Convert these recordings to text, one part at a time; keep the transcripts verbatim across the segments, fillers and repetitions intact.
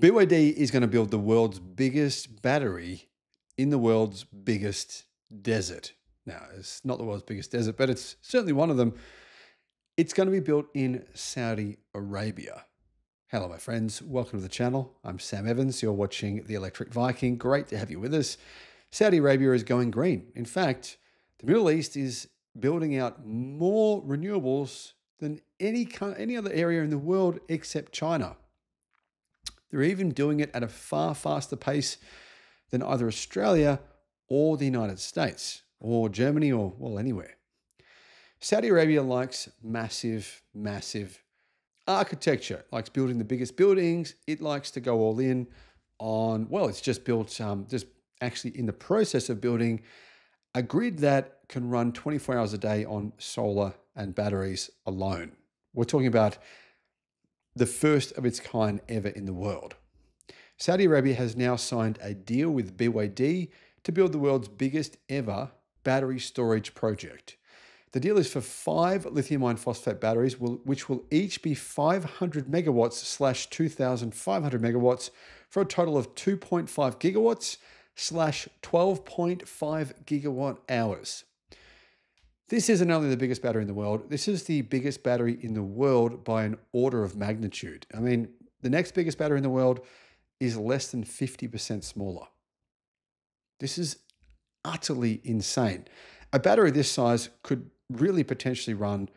B Y D is going to build the world's biggest battery in the world's biggest desert. Now, it's not the world's biggest desert, but it's certainly one of them. It's going to be built in Saudi Arabia. Hello, my friends. Welcome to the channel. I'm Sam Evans. You're watching The Electric Viking. Great to have you with us. Saudi Arabia is going green. In fact, the Middle East is building out more renewables than any, any other area in the world except China. They're even doing it at a far faster pace than either Australia or the United States or Germany or, well, anywhere. Saudi Arabia likes massive, massive architecture. It likes building the biggest buildings. It likes to go all in on, well, it's just built, um, just actually in the process of building a grid that can run twenty-four hours a day on solar and batteries alone. We're talking about the first of its kind ever in the world. Saudi Arabia has now signed a deal with B Y D to build the world's biggest ever battery storage project. The deal is for five lithium iron phosphate batteries, which will each be five hundred megawatts slash two thousand five hundred megawatts for a total of two point five gigawatts slash twelve point five gigawatt hours. This isn't only the biggest battery in the world, this is the biggest battery in the world by an order of magnitude. I mean, the next biggest battery in the world is less than fifty percent smaller. This is utterly insane. A battery this size could really potentially run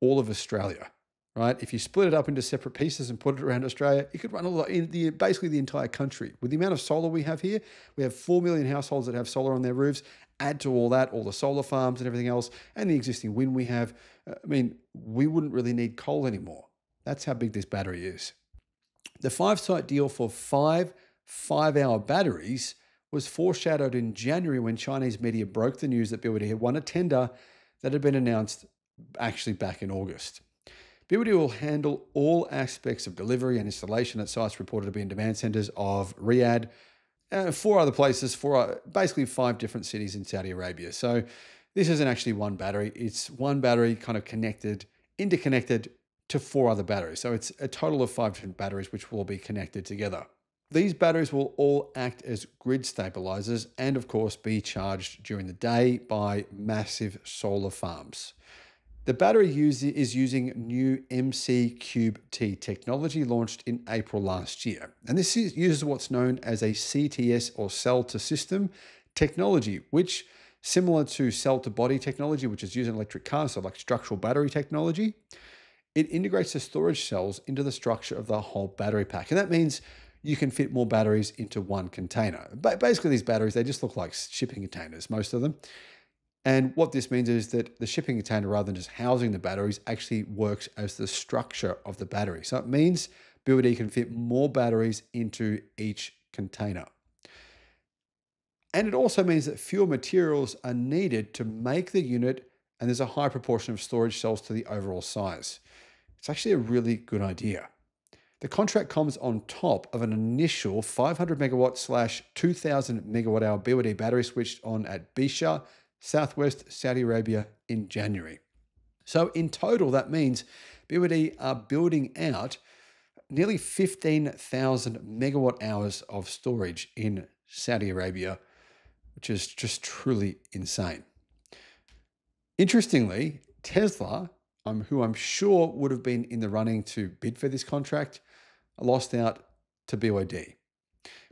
all of Australia, right? If you split it up into separate pieces and put it around Australia, it could run a lot in the, basically the entire country. With the amount of solar we have here, we have four million households that have solar on their roofs. Add to all that, all the solar farms and everything else, and the existing wind we have. I mean, we wouldn't really need coal anymore. That's how big this battery is. The five-site deal for five five-hour batteries was foreshadowed in January when Chinese media broke the news that B Y D had won a tender that had been announced actually back in August. B Y D will handle all aspects of delivery and installation at sites reported to be in demand centers of Riyadh, Uh, four other places, four uh, basically five different cities in Saudi Arabia. So this isn't actually one battery. It's one battery kind of connected, interconnected to four other batteries. So it's a total of five different batteries which will be connected together. These batteries will all act as grid stabilizers and, of course, be charged during the day by massive solar farms. The battery use is using new M C Cube T technology launched in April last year. And this is, uses what's known as a C T S or cell-to-system technology, which, similar to cell-to-body technology, which is used in electric cars, so like structural battery technology, it integrates the storage cells into the structure of the whole battery pack. And that means you can fit more batteries into one container. But basically, these batteries, they just look like shipping containers, most of them. And what this means is that the shipping container, rather than just housing the batteries, actually works as the structure of the battery. So it means B Y D can fit more batteries into each container. And it also means that fewer materials are needed to make the unit, and there's a high proportion of storage cells to the overall size. It's actually a really good idea. The contract comes on top of an initial five hundred megawatt slash two thousand megawatt hour B Y D battery switched on at Bisha, Southwest Saudi Arabia in January. So in total, that means B Y D are building out nearly fifteen thousand megawatt hours of storage in Saudi Arabia, which is just truly insane. Interestingly, Tesla, um, who I'm sure would have been in the running to bid for this contract, lost out to B Y D.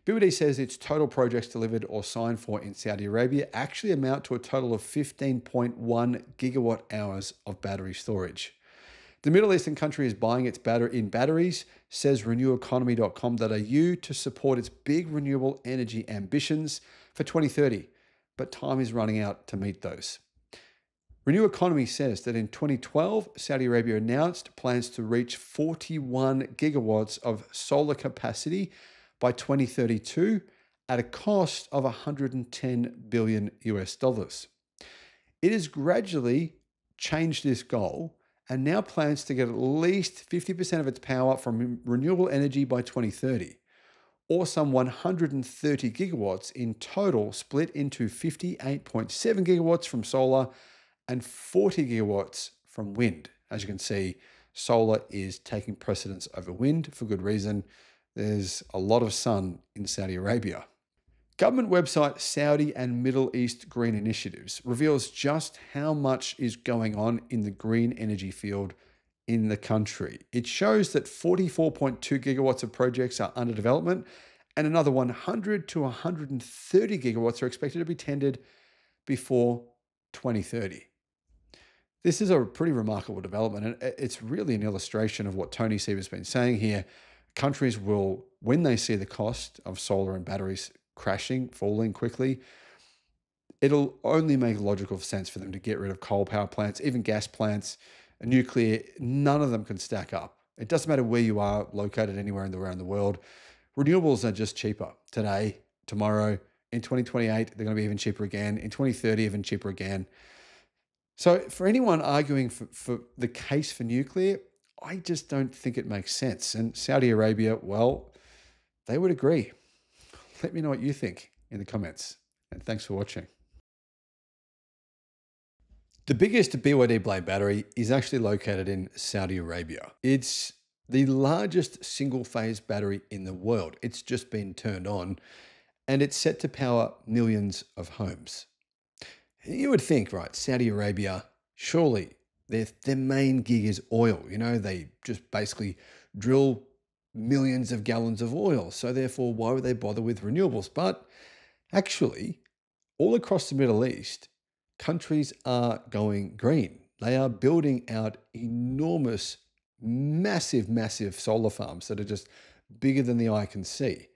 B Y D says its total projects delivered or signed for in Saudi Arabia actually amount to a total of fifteen point one gigawatt hours of battery storage. The Middle Eastern country is buying its battery in batteries, says renew economy dot com dot a u, to support its big renewable energy ambitions for twenty thirty, but time is running out to meet those. Renew Economy says that in twenty twelve, Saudi Arabia announced plans to reach forty-one gigawatts of solar capacity by twenty thirty-two at a cost of one hundred ten billion US dollars. It has gradually changed this goal and now plans to get at least fifty percent of its power from renewable energy by twenty thirty, or some one hundred thirty gigawatts in total, split into fifty-eight point seven gigawatts from solar and forty gigawatts from wind. As you can see, solar is taking precedence over wind for good reason. There's a lot of sun in Saudi Arabia. Government website Saudi and Middle East Green Initiatives reveals just how much is going on in the green energy field in the country. It shows that forty-four point two gigawatts of projects are under development and another one hundred to one hundred thirty gigawatts are expected to be tendered before twenty thirty. This is a pretty remarkable development, and it's really an illustration of what Tony Seaver's been saying here. Countries will, when they see the cost of solar and batteries crashing, falling quickly, it'll only make logical sense for them to get rid of coal power plants, even gas plants, nuclear. None of them can stack up. It doesn't matter where you are located anywhere in the, around the world. Renewables are just cheaper today, tomorrow. In twenty twenty-eight, they're going to be even cheaper again. In twenty thirty, even cheaper again. So for anyone arguing for, for the case for nuclear, I just don't think it makes sense. And Saudi Arabia, well, they would agree. Let me know what you think in the comments. And thanks for watching. The biggest B Y D blade battery is actually located in Saudi Arabia. It's the largest single phase battery in the world. It's just been turned on and it's set to power millions of homes. You would think, right, Saudi Arabia, surely their, their main gig is oil. You know, they just basically drill millions of gallons of oil. So therefore, why would they bother with renewables? But actually, all across the Middle East, countries are going green. They are building out enormous, massive, massive solar farms that are just bigger than the eye can see,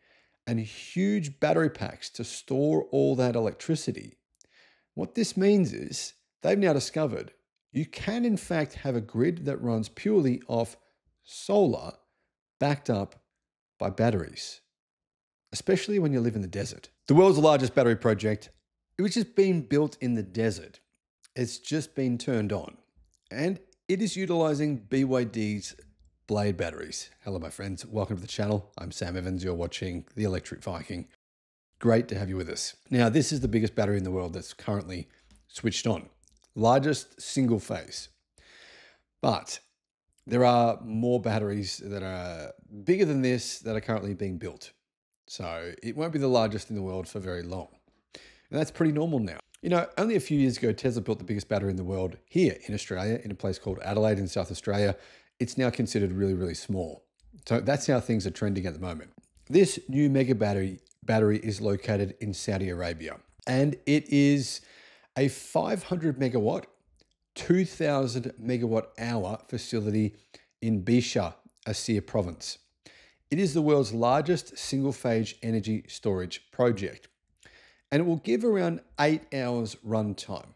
and huge battery packs to store all that electricity. What this means is they've now discovered you can in fact have a grid that runs purely off solar backed up by batteries, especially when you live in the desert. The world's largest battery project, which has been built in the desert, it's just been turned on and it is utilizing B Y D's blade batteries. Hello, my friends. Welcome to the channel. I'm Sam Evans. You're watching The Electric Viking. Great to have you with us. Now, this is the biggest battery in the world that's currently switched on. Largest single phase. But there are more batteries that are bigger than this that are currently being built. So it won't be the largest in the world for very long. And that's pretty normal now. You know, only a few years ago, Tesla built the biggest battery in the world here in Australia, in a place called Adelaide in South Australia. It's now considered really, really small. So that's how things are trending at the moment. This new mega battery battery is located in Saudi Arabia, and it is a five hundred megawatt, two thousand megawatt hour facility in Bisha, Asir province. It is the world's largest single phase energy storage project, and it will give around eight hours run time.